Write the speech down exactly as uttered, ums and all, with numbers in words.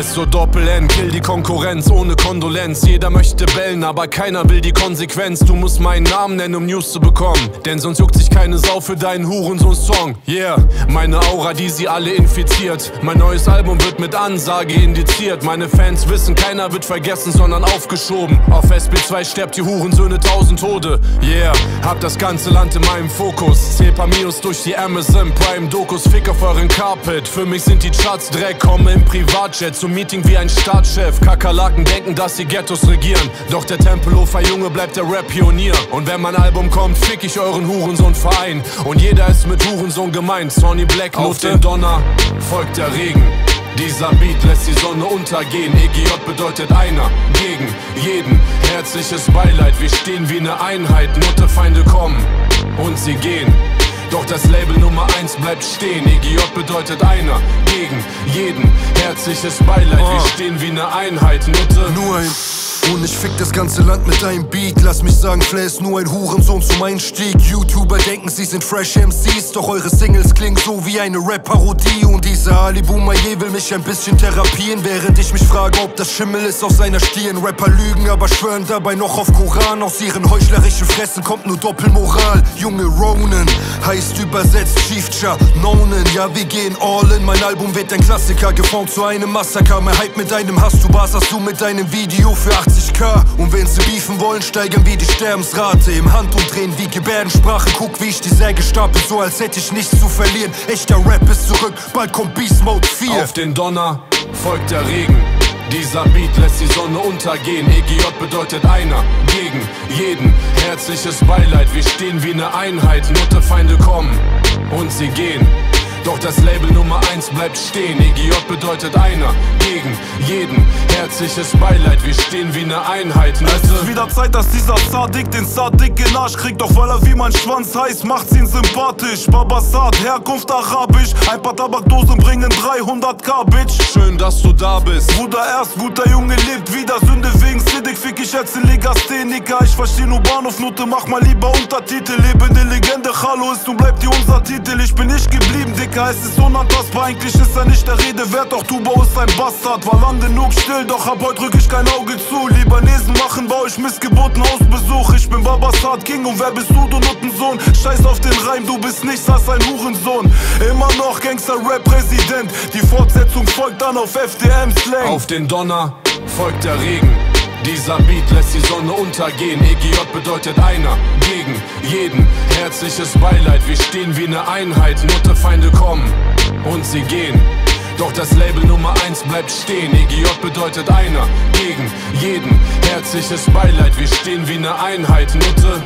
Es so Doppel-N, kill die Konkurrenz ohne Kondolenz. Jeder möchte bellen, aber keiner will die Konsequenz. Du musst meinen Namen nennen, um News zu bekommen, denn sonst juckt sich keine Sau für deinen Hurensohn-Song. Yeah, meine Aura, die sie alle infiziert. Mein neues Album wird mit Ansage indiziert. Meine Fans wissen, keiner wird vergessen, sondern aufgeschoben. Auf S B zwei sterbt die Hurensöhne tausend Tode. Yeah, hab das ganze Land in meinem Fokus. Zähl paar Minus durch die Amazon Prime Dokus. Fick auf euren Carpet, für mich sind die Charts Dreck. Komme im Privatjet zum Meeting wie ein Staatschef. Kakerlaken denken, dass die Ghettos regieren, doch der Tempelhofer Junge bleibt der Rap-Pionier. Und wenn mein Album kommt, fick ich euren Hurensohn-Verein. Und jeder ist mit Hurensohn gemeint. Sonny Black, auf den Donner folgt der Regen. Dieser Beat lässt die Sonne untergehen. E G J bedeutet einer gegen jeden. Herzliches Beileid, wir stehen wie eine Einheit. Nuttefeinde kommen und sie gehen, doch das Label Nummer eins bleibt stehen. E G J bedeutet einer gegen jeden. Herzliches Beileid, wir stehen wie eine Einheit. Nutte nur ein. Und ich fick das ganze Land mit einem Beat. Lass mich sagen, Flair ist nur ein Hurensohn zum Einstieg. YouTuber denken, sie sind Fresh M Cs, doch eure Singles klingen so wie eine Rap-Parodie. Und dieser Ali Boumaier will mich ein bisschen therapieren, während ich mich frage, ob das Schimmel ist auf seiner Stirn. Rapper lügen, aber schwören dabei noch auf Koran. Aus ihren heuchlerischen Fressen kommt nur Doppelmoral. Junge Ronan heißt übersetzt Chief Cha Nonen. Ja, wir gehen all in, mein Album wird ein Klassiker, geformt zu einem Massaker. Mehr Hype mit deinem Hass, du basarst du mit deinem Video für achtzig K. Und wenn sie beefen wollen, steigern wir die Sterbensrate. Im Handumdrehen wie Gebärdensprache, guck wie ich die Säge stapel, so als hätte ich nichts zu verlieren. Echter Rap ist zurück, bald kommt Beast Mode vier. Auf den Donner folgt der Regen. Dieser Beat lässt die Sonne untergehen. E G J bedeutet einer gegen jeden. Herzliches Beileid, wir stehen wie eine Einheit. Nuttefeinde kommen und sie gehen, doch das Label Nummer eins bleibt stehen. E G J bedeutet einer gegen jeden. Herzliches Beileid, wir stehen wie eine Einheit. Nette. Es ist wieder Zeit, dass dieser Sadik den Sadik in Arsch kriegt. Doch weil er wie mein Schwanz heißt, macht's ihn sympathisch. Baba Saad, Herkunft arabisch. Ein paar Tabakdosen bringen dreihundert K, Bitch. Schön, dass du da bist. Bruder erst, guter Junge lebt wieder. Sünde wegen Siddiq, fick ich jetzt den Legastheniker. Ich versteh nur Bahnhofnote, mach mal lieber Untertitel. Lebende Legende, Hallo ist und bleibt die unser Titel. Ich bin nicht geblieben, Dicker. Es ist unantastbar, eigentlich ist er nicht der Rede wert. Doch Tuba ist ein Bastard, war lang genug still. Doch ab heute rück ich kein Auge zu. Libanesen machen bei euch Missgeburten aus Besuch. Ich bin Baba Saad King und wer bist du, du Nuttensohn? Scheiß auf den Reim, du bist nichts, hast ein Hurensohn. Immer noch Gangster-Rap-Präsident. Die Fortsetzung folgt dann auf F D M-Slang. Auf den Donner folgt der Regen. Dieser Beat lässt die Sonne untergehen. E G J bedeutet einer gegen jeden. Herzliches Beileid, wir stehen wie eine Einheit. Nuttefeinde kommen und sie gehen, doch das Label Nummer eins bleibt stehen. E G J bedeutet einer gegen jeden. Herzliches Beileid, wir stehen wie eine Einheit. Nutte